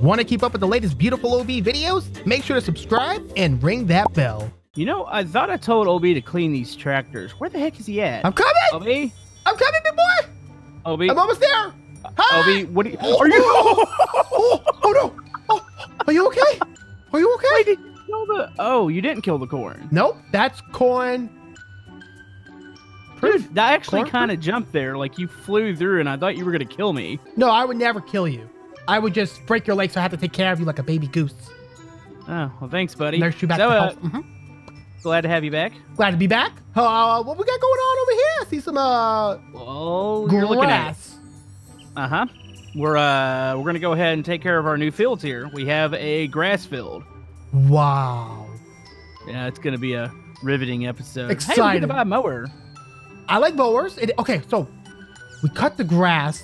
Want to keep up with the latest beautiful OB videos? Make sure to subscribe and ring that bell. You know, I thought I told OB to clean these tractors. Where the heck is he at? I'm coming! OB? I'm coming, big boy! OB? I'm almost there! Hi! OB, what are you... Oh, no! Are you okay? Are you okay? Wait, did you kill the... Oh, you didn't kill the corn. Nope, that's corn. Dude, I actually kind of jumped there. Like, you flew through, and I thought you were going to kill me. No, I would never kill you. I would just break your leg, so I have to take care of you like a baby goose. Oh, well, thanks, buddy. Nurse you back to health. Glad to have you back. Glad to be back. What we got going on over here? I see some, grass. Uh-huh. We're going to go ahead and take care of our new fields here. We have a grass field. Wow. Yeah, it's going to be a riveting episode. Exciting. Hey, we get to buy a mower. I like mowers. Okay, so we cut the grass.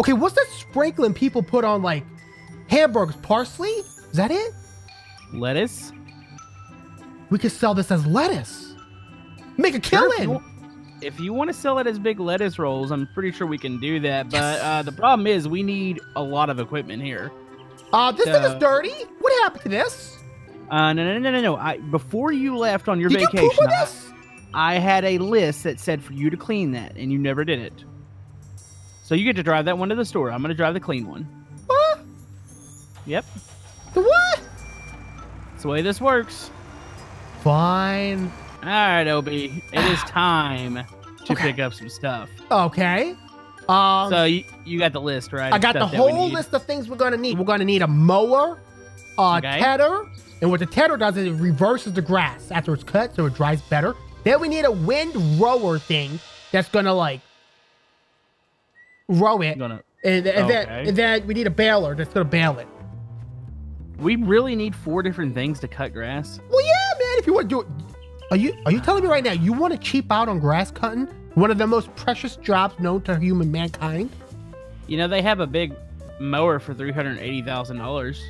Okay, what's that sprinkling people put on, like, hamburgers? Parsley? Is that it? Lettuce? We could sell this as lettuce. Make a killing. Sure, if you want to sell it as big lettuce rolls, I'm pretty sure we can do that. Yes. But the problem is we need a lot of equipment here. This thing is dirty. What happened to this? No. Before you left on your vacation, did you poop on this? I had a list that said for you to clean that, and you never did it. So you get to drive that one to the store. I'm going to drive the clean one. What? Yep. The what? That's the way this works. Fine. All right, OB. It is time to pick up some stuff. Okay. So you got the list, right? I got the whole list of things we're going to need. We're going to need a mower, a tedder, and what the tedder does is it reverses the grass after it's cut so it dries better. Then we need a wind rower thing that's going to, like, row it. And then we need a baler that's going to bale it. We really need 4 different things to cut grass. Well, yeah, man. If you want to do it, are you telling me right now you want to cheap out on grass cutting? One of the most precious jobs known to human mankind. You know they have a big mower for $380,000.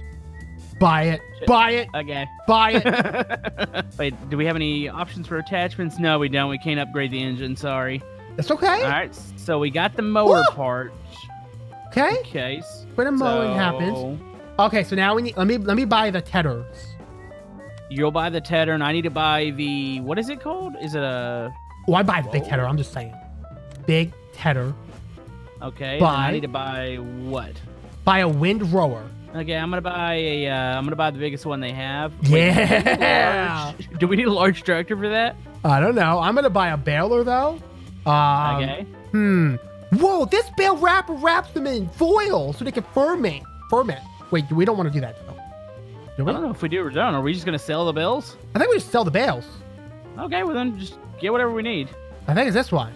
Buy it. Buy it. Okay. Buy it. Wait, do we have any options for attachments? No, we don't. We can't upgrade the engine. Sorry. That's okay. All right. So we got the mower part. Okay. Okay. When the mowing happens. Okay, so now we need. Let me buy the tedders. You'll buy the tedder, and I need to buy the. What is it called? Is it a? Oh, I buy the big tedder. I'm just saying, big tedder. Okay. Buy. I need to buy what? Buy a wind rower. Okay, I'm gonna buy a. I'm gonna buy the biggest one they have. Yeah. Wait, do we need a large tractor for that? I don't know. I'm gonna buy a baler though. Okay. Whoa! This bale wrapper wraps them in foil so they can ferment. Wait, we don't want to do that, though. Do we? I don't know if we do or don't. Are we just going to sell the bales? I think we just sell the bales. Okay, well then just get whatever we need. I think it's this one.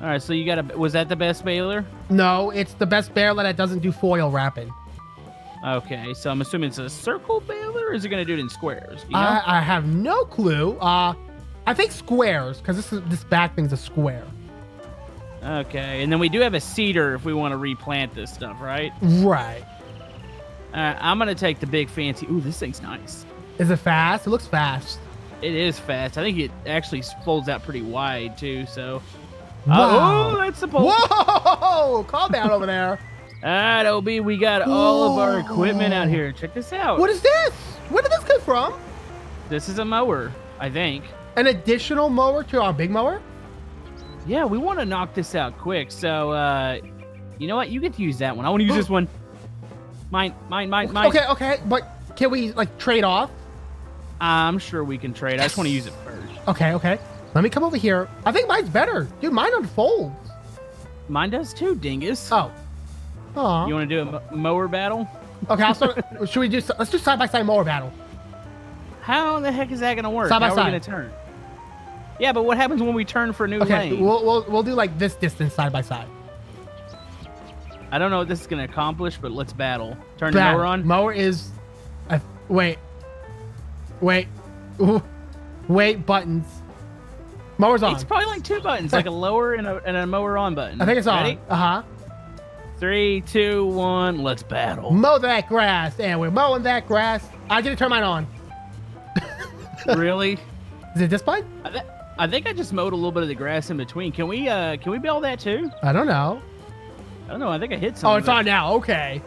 All right, so you got a... Was that the best baler? No, it's the best baler that doesn't do foil wrapping. Okay, so I'm assuming it's a circle baler, or is it going to do it in squares? You know? I have no clue. I think squares, because this back thing's a square. Okay, and then we do have a seeder if we want to replant this stuff, right? Right. I'm going to take the big fancy. Ooh, this thing's nice. Is it fast? It looks fast. It is fast. I think it actually folds out pretty wide, too. So, wow. Oh, that's the bolt. Whoa! Calm down over there. All right, OB, we got all of our equipment out here. Check this out. What is this? Where did this come from? This is a mower, I think. An additional mower to our big mower? Yeah, we want to knock this out quick. So, you know what? You get to use that one. I want to use this one. Mine. Okay, but can we, like, trade off? I'm sure we can trade. I just want to use it first. Okay. Let me come over here. I think mine's better. Dude, mine unfolds. Mine does too, dingus. Oh. Aww. You want to do a mower battle? Okay, let's do side-by-side mower battle. How the heck is that going to work? Side-by-side. How are we going to turn? Yeah, but what happens when we turn for a new lane? Okay, we'll do, like, this distance side-by-side. I don't know what this is going to accomplish, but let's battle. Turn the mower on. Mower is... Wait, buttons. Mower's on. It's probably like 2 buttons, like a lower and a mower on button. I think it's on. Ready? Uh-huh. 3, 2, 1, let's battle. Mow that grass, and we're mowing that grass. I get to turn mine on. Really? Is it this button? I think I just mowed a little bit of the grass in between. Can we bail that too? I don't know. I think I hit something. Oh, it's on now. Okay.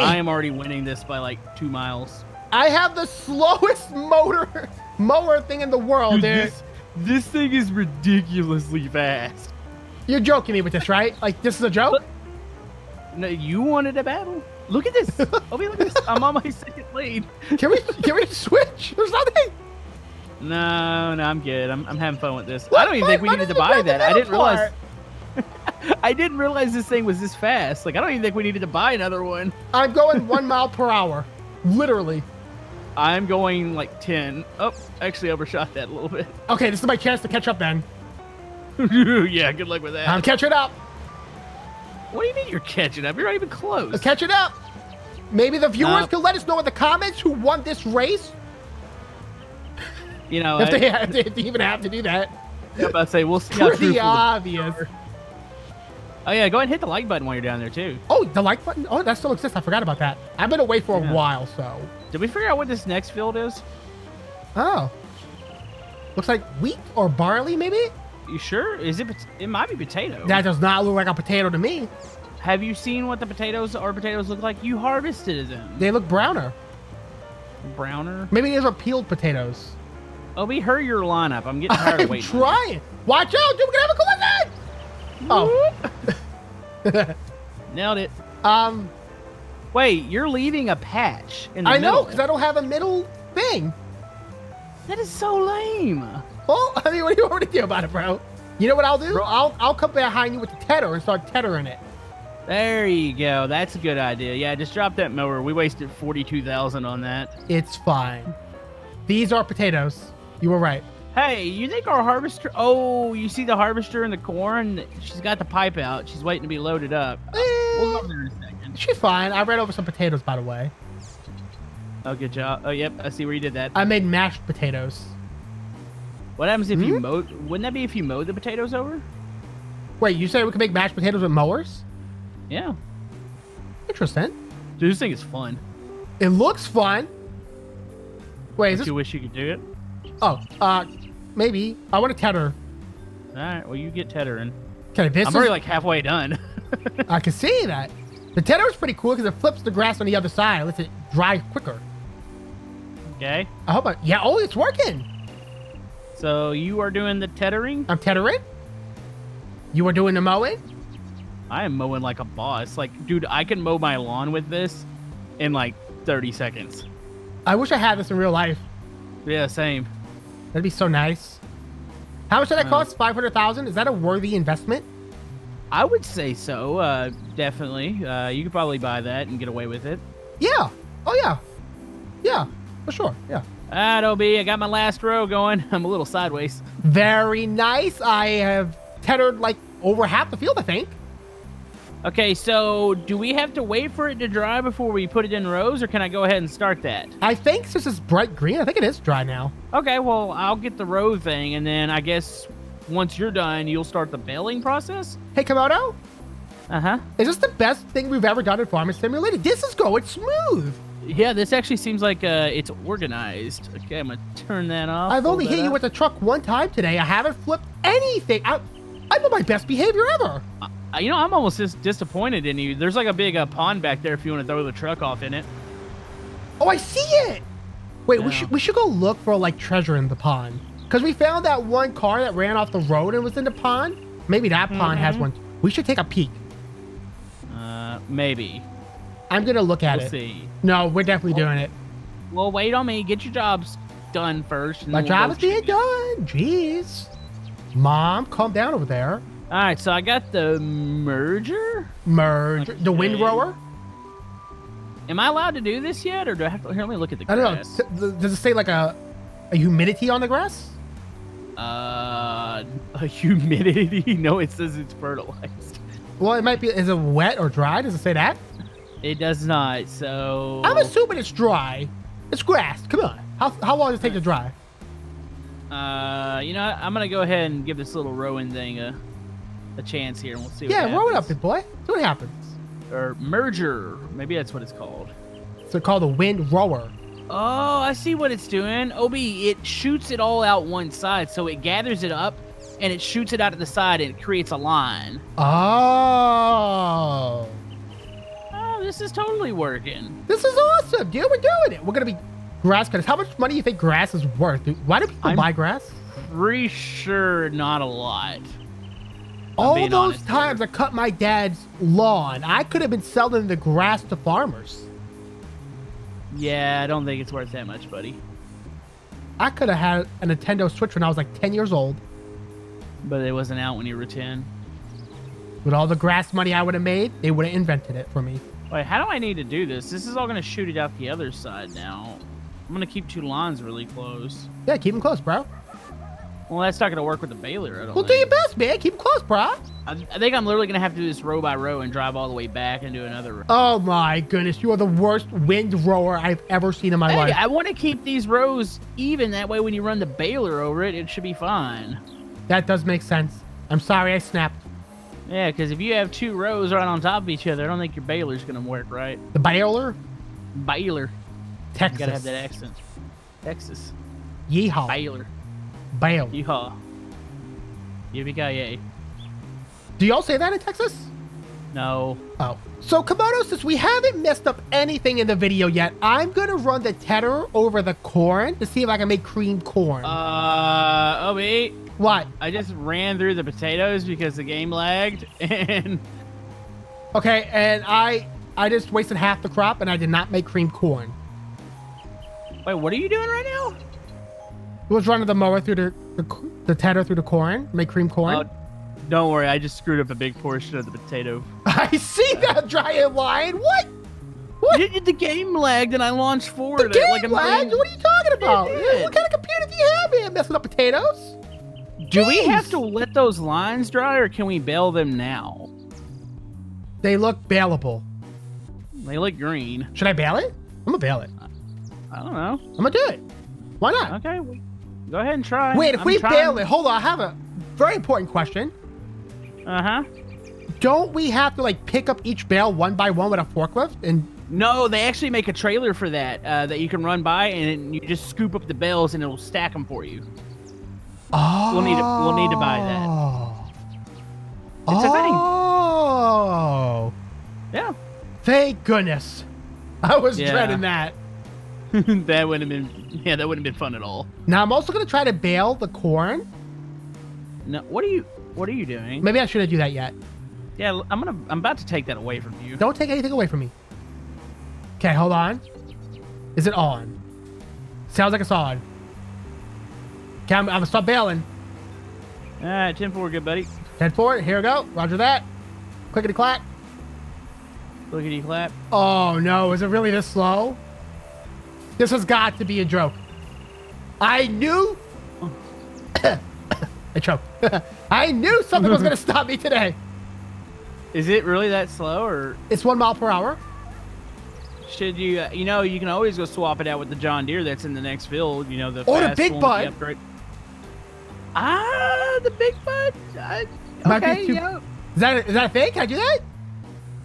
I am already winning this by like 2 miles. I have the slowest mower thing in the world, dude. This thing is ridiculously fast. You're joking me with this, right? Like, this is a joke? No, you wanted a battle. Look at this. Oh, look at this. I'm on my second lane. Can we switch? There's nothing. No, I'm good. I'm having fun with this. What I don't even think we needed to buy that. I didn't realize. I didn't realize this thing was this fast. Like, I don't even think we needed to buy another one. I'm going 1 mile per hour, literally. I'm going like 10. Oh, actually overshot that a little bit. Okay, this is my chance to catch up then. Yeah, good luck with that. I'm catching up. What do you mean you're catching up? You're not even close. I'm catching up. Maybe the viewers could let us know in the comments who won this race. You know, if they even have to do that. Yeah, but I say we'll see. Pretty obvious. Oh yeah, go ahead and hit the like button while you're down there too. Oh, the like button? Oh, that still exists. I forgot about that. I've been away for a while, so. Did we figure out what this next field is? Oh. Looks like wheat or barley, maybe? You sure? Is it? It might be potato. That does not look like a potato to me. Have you seen what the potatoes look like? You harvested them. They look browner. Browner? Maybe these are peeled potatoes. Oh, we hurry your lineup. I'm getting tired of waiting. I'm trying. Watch out, dude. We're gonna have a collision. Oh. Nailed it. Wait, you're leaving a patch in the middle. I know, because I don't have a middle thing. That is so lame. Well, I mean, what do you want me to do about it, bro? You know what I'll do? Bro, I'll come behind you with the tether and start tethering it. There you go. That's a good idea. Yeah, just drop that mower. We wasted $42,000 on that. It's fine. These are potatoes. You were right. Hey, you think our harvester... Oh, you see the harvester in the corn? She's got the pipe out. She's waiting to be loaded up. We'll go there in a second. She's fine. I ran over some potatoes, by the way. Oh, good job. Oh, yep. I see where you did that. I made mashed potatoes. What happens if you mow? Wouldn't that be if you mowed the potatoes over? Wait, you said we could make mashed potatoes with mowers? Yeah. Interesting. Dude, this thing is fun. It looks fun. Wait, is this... you wish you could do it? Oh, maybe. I want to tether. All right, well, you get tethering. Okay, this I'm already like halfway done. I can see that. The tether is pretty cool because it flips the grass on the other side. It lets it dry quicker. Okay. I hope I... Yeah, oh, it's working. So you are doing the tethering? I'm tethering. You are doing the mowing? I am mowing like a boss. Like, dude, I can mow my lawn with this in like 30 seconds. I wish I had this in real life. Yeah, same. That'd be so nice. How much did that cost? $500,000? Is that a worthy investment? I would say so, definitely. You could probably buy that and get away with it. Yeah. Oh, yeah. Yeah, for sure. Yeah. Alright, OB, I got my last row going. I'm a little sideways. Very nice. I have tethered like over half the field, I think. Okay, so do we have to wait for it to dry before we put it in rows, or can I go ahead and start that? I think since it's bright green, I think it is dry now. Okay, well, I'll get the row thing, and then I guess once you're done, you'll start the baling process? Hey, Komodo? Uh-huh. Is this the best thing we've ever done in Farming Simulator? This is going smooth. Yeah, this actually seems like it's organized. Okay, I'm going to turn that off. I've only hit you with the truck one time today. I haven't flipped anything. I'm on my best behavior ever. You know, I'm almost just disappointed in you. There's like a big pond back there if you want to throw the truck off in it. Oh, I see it. Wait, no. we should go look for, like, treasure in the pond. Because we found that one car that ran off the road and was in the pond. Maybe that pond has one. We should take a peek. Maybe. I'm going to look at it. We'll see. No, we're definitely doing it. Well, wait on me. Get your jobs done first. My job is being done. Jeez. Mom, calm down over there. All right, so I got the merger. Merger. The wind rower. Am I allowed to do this yet, or do I have to... Here, let me look at the grass. I don't know. Does it say, like, a humidity on the grass? A humidity? No, it says it's fertilized. Well, it might be... Is it wet or dry? Does it say that? It does not, so... I'm assuming it's dry. It's grass. Come on. How long does it take to dry? You know, I'm going to go ahead and give this little rowing thing a chance here, and we'll see what happens. Yeah, row it up, big boy. See what happens. Or merger. Maybe that's what it's called. So called a wind rower. Oh, I see what it's doing. OB, it shoots it all out one side, so it gathers it up, and it shoots it out to the side, and it creates a line. Oh... this is totally working. This is awesome, dude. We're doing it. We're gonna be grass cutters. How much money do you think grass is worth? Why do people buy grass? Pretty sure not a lot. All those times I cut my dad's lawn, I could have been selling the grass to farmers. Yeah, I don't think it's worth that much, buddy. I could have had a Nintendo Switch when I was like 10 years old. But it wasn't out when you were 10. With all the grass money I would have made, they would have invented it for me. Wait, how do I need to do this? This is all going to shoot it out the other side now. I'm going to keep two lawns really close. Yeah, keep them close, bro. Well, that's not going to work with the baler at all. Well, do your best, man. Keep them close, bro. I think I'm literally going to have to do this row by row and drive all the way back and do another row. Oh, my goodness. You are the worst windrower I've ever seen in my life. I want to keep these rows even. That way, when you run the baler over it, it should be fine. That does make sense. I'm sorry I snapped. Yeah, because if you have two rows right on top of each other, I don't think your baler's going to work right. The baler? Baler. Texas. You got to have that accent. Texas. Yeehaw. Baler. Bail. Yeehaw. Yippee-ki-yay. Do y'all say that in Texas? No. Oh. So, Kamado, since we haven't messed up anything in the video yet, I'm going to run the tedder over the corn to see if I can make creamed corn. Obi. What? I just ran through the potatoes because the game lagged, and... Okay, and I just wasted half the crop, and I did not make creamed corn. Wait, what are you doing right now? It was running the mower through the tedder through the corn, make cream corn. Don't worry, I just screwed up a big portion of the potato. I see that giant line. What? The game lagged and I launched forward. The game like lagged? What are you talking about? What kind of computer do you have here messing up potatoes? Do we have to let those lines dry or can we bale them now? They look baleable. They look green. Should I bale it? I'm gonna bale it. I don't know. I'm gonna do it. Why not? Okay. Go ahead and try. Wait, if we bail it, hold on. I have a very important question. Uh-huh. Don't we have to, like, pick up each bale one by one with a forklift? And no, they actually make a trailer for that that you can run by, and you just scoop up the bales, and it'll stack them for you. Oh. We'll need to buy that. It's a thing. Oh. Yeah. Thank goodness. I was dreading that. That wouldn't have been... Yeah, that wouldn't have been fun at all. Now, I'm also going to try to bale the corn. No, what are you doing? Maybe I shouldn't do that yet. Yeah, I'm about to take that away from you. Don't take anything away from me. Okay, hold on. Is it on? Sounds like it's on. Okay, I'm going to stop baling. All right, 10-4, good buddy. 10-4, here we go. Roger that. Clickety-clack. Clickety-clap. Oh, no. Is it really this slow? This has got to be a joke. I knew... I choked. I knew something was going to stop me today. Is it really that slow? Or it's 1 mile per hour. Should you... you know, you can always go swap it out with the John Deere that's in the next field. You know, the or the Big Bud. The Big Bud? Okay, yeah. Is that a thing? Can I do that?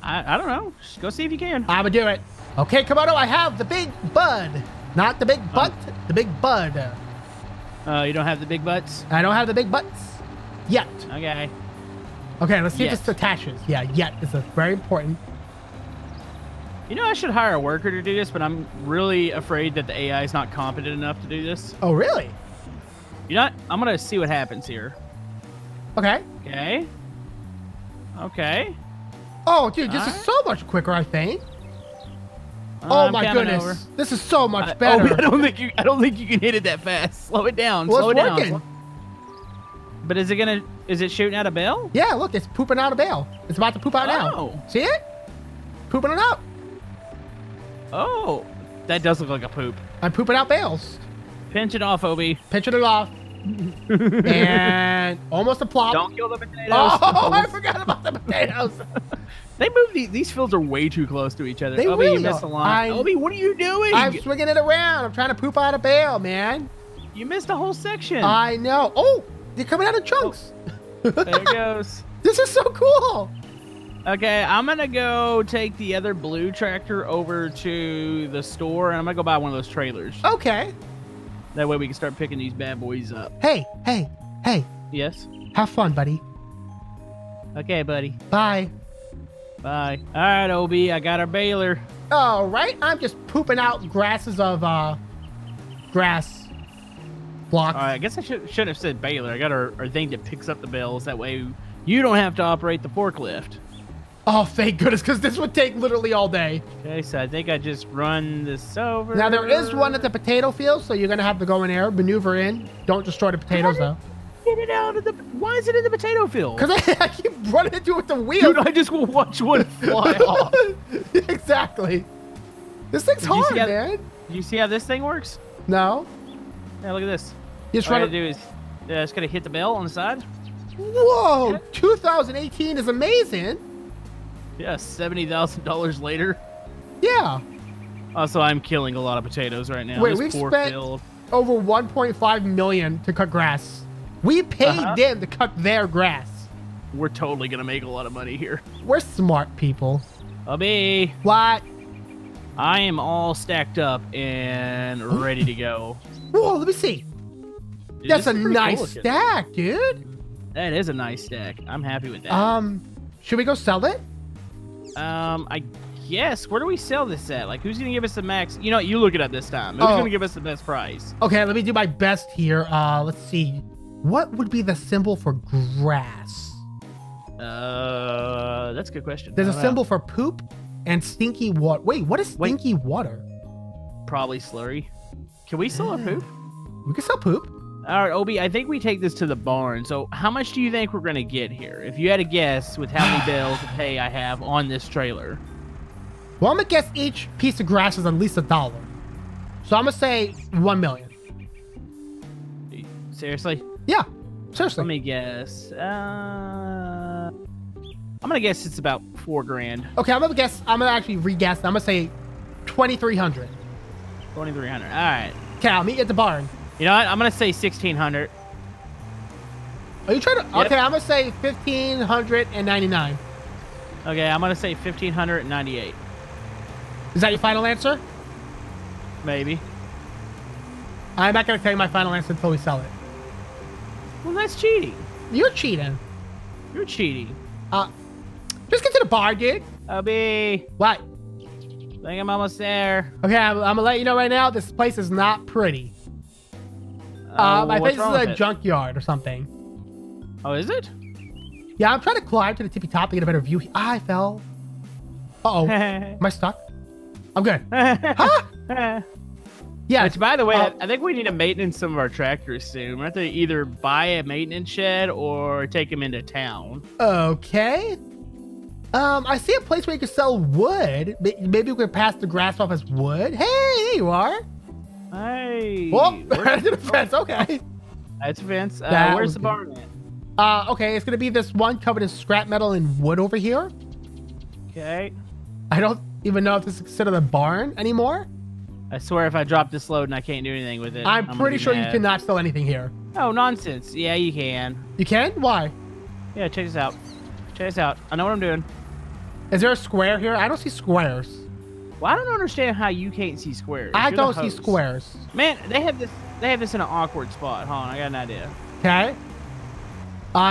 I don't know. Just go see if you can. I'm going to do it. Okay, Kamado, I have the Big Bud. Not the Big Butt, the Big Bud. You don't have the big butts? I don't have the big butts yet. Okay. Okay, let's see if this attaches. Yeah, yet is very important. You know, I should hire a worker to do this, but I'm really afraid that the AI is not competent enough to do this. Oh, really? You know what? I'm going to see what happens here. Okay. Okay. Okay. Oh, dude, this is so much quicker, I think. Oh my goodness! Over. This is so much better. I don't think you can hit it that fast. Slow it down. Well, slow it down. But is it gonna? Is it shooting out a bale? Yeah, look, it's pooping out a bale. It's about to poop out now. See it? Pooping it out. Oh, that does look like a poop. I'm pooping out bales. Pinch it off, Obi. Pinching it off. And almost a plop. Don't kill the potatoes. Oh, I forgot about the potatoes. They move these fields are way too close to each other. They Obi, you missed a line. Obi, what are you doing? I'm swinging it around. I'm trying to poop out a bale, man. You missed a whole section. I know. Oh, they're coming out of chunks. Oh. There it goes. This is so cool. Okay, I'm going to go take the other blue tractor over to the store, and I'm going to go buy one of those trailers. Okay. That way we can start picking these bad boys up. Hey. Yes? Have fun, buddy. Okay, buddy. Bye. Bye. All right, Obi, I got our baler. All right, I'm just pooping out grasses of grass blocks. All right, I guess I should have said baler. I got our thing that picks up the bales. That way you don't have to operate the forklift. Oh, thank goodness, because this would take literally all day. Okay, so I think I just run this over. Now, there is one at the potato field, so you're going to have to go in there, maneuver in. Don't destroy the potatoes, though. Get it out of the... Why is it in the potato field? Because I keep running into it with the wheel. Dude, I just will watch one fly off. Exactly. This thing's hard, man. Do you see how this thing works? No. Yeah, look at this. You just all I got to do is... it's going to hit the bell on the side. Whoa, yeah. 2018 is amazing. Yeah, $70,000 later. Yeah. Also, I'm killing a lot of potatoes right now. Wait, we've spent over $1.5 million to cut grass. We paid them to cut their grass. We're totally going to make a lot of money here. We're smart people. Obi. What? I am all stacked up and ready to go. Whoa, let me see. Dude, that's a nice stack, dude. That is a nice stack. I'm happy with that. Should we go sell it? I guess. Where do we sell this at? Like, who's going to give us the max? You know, you look it up this time. Who's going to give us the best price? Okay, let me do my best here. Let's see. What would be the symbol for grass? That's a good question. There's a symbol for poop and stinky water. Wait, what is stinky water? Probably slurry. Can we sell our poop? We can sell poop. All right, Obi, I think we take this to the barn. So how much do you think we're going to get here? If you had a guess with how many bales of hay I have on this trailer. Well, I'm going to guess each piece of grass is at least $1. So I'm going to say $1 million. Seriously? Yeah, seriously. Let me guess. I'm going to guess it's about $4,000. Okay, I'm going to guess. I'm going to actually re-guess. I'm going to say 2,300. 2,300. All right. Okay, I'll meet you at the barn. You know what? I'm going to say 1,600. Are you trying to... Yep. Okay, I'm going to say 1,599. Okay, I'm going to say 1,598. Is that your final answer? Maybe. I'm not going to tell you my final answer until we sell it. Well, that's cheating. You're cheating. You're cheating. Just get to the bar, dude. Obi. What? I think I'm almost there. Okay, I'm going to let you know right now, this place is not pretty. I think this is a junkyard or something. Oh, is it? Yeah, I'm trying to climb to the tippy top to get a better view. Ah, I fell. Uh-oh. Am I stuck? I'm good. Huh? Yeah. Which, by the way, I think we need to maintenance some of our tractors soon. We're going to have to either buy a maintenance shed or take them into town. Okay. I see a place where you could sell wood. Maybe we could pass the grass off as wood. Hey, there you are. Hey. Well, right to the fence. Okay. That's a fence. Where's the barn at? Okay, it's going to be this one covered in scrap metal and wood over here. Okay. I don't even know if this is considered a barn anymore. I swear if I drop this load and I can't do anything with it. I'm pretty sure you cannot sell anything here. Oh, nonsense. Yeah, you can. You can? Why? Yeah, check this out. Check this out. I know what I'm doing. Is there a square here? I don't see squares. Well, I don't understand how you can't see squares. I don't see squares. Man, they have this in an awkward spot. Hold on, I got an idea. Okay.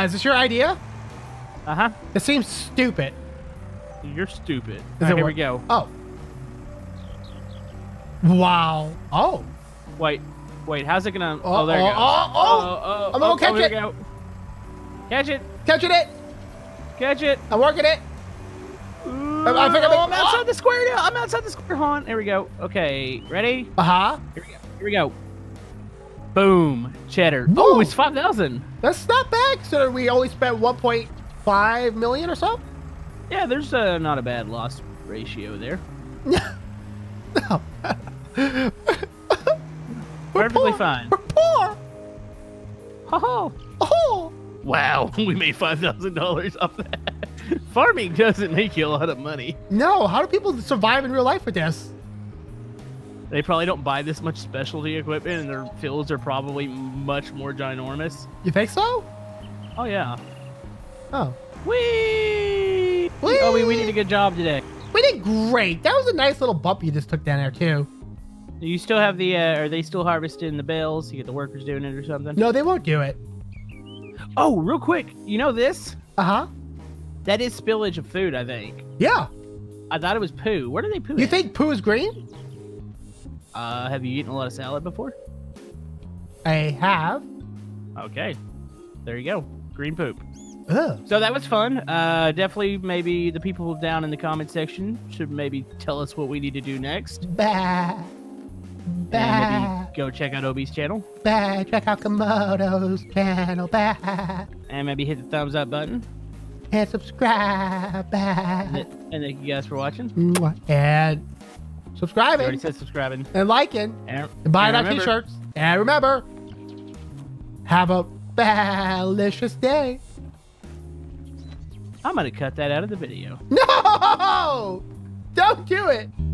Is this your idea? Uh-huh. It seems stupid. You're stupid. All right, here we go. Oh. Wow. Oh. Wait, how's it gonna... Oh, there it goes. Oh. I'm gonna catch it. Catch it. Catching it. Catch it. I'm working it. I'm outside the square now. I'm outside the square, hon. Here we go. Okay, ready? Uh-huh. Here we go. Boom. Cheddar. Whoa. Oh, it's 5,000. That's not bad. So we only spent 1.5 million or so? Yeah, there's not a bad loss ratio there. No. Perfectly fine. We're poor. Oh. Wow. We made $5,000 off that. Farming doesn't make you a lot of money. No, how do people survive in real life with this? They probably don't buy this much specialty equipment, and their fields are probably much more ginormous. You think so? Oh, yeah. Oh. Whee! Whee! Oh, we did a good job today. We did great. That was a nice little bump you just took down there, too. Do you still have the, are they still harvesting the bales? You get the workers doing it or something? No, they won't do it. Oh, real quick. You know this? Uh-huh. That is spillage of food, I think. Yeah. I thought it was poo. Where do they poo at? You think poo is green? Have you eaten a lot of salad before? I have. Okay. There you go. Green poop. Ugh. So that was fun. Definitely maybe the people down in the comment section should maybe tell us what we need to do next. Bah. Bah. And maybe go check out Obi's channel. Bah. Check out Komodo's channel. Bah. And maybe hit the thumbs up button. And subscribe. Bah. And thank you guys for watching. And subscribing. I already said subscribing. And liking. And buying our t-shirts. And remember, have a delicious day. I'm going to cut that out of the video. No! Don't do it!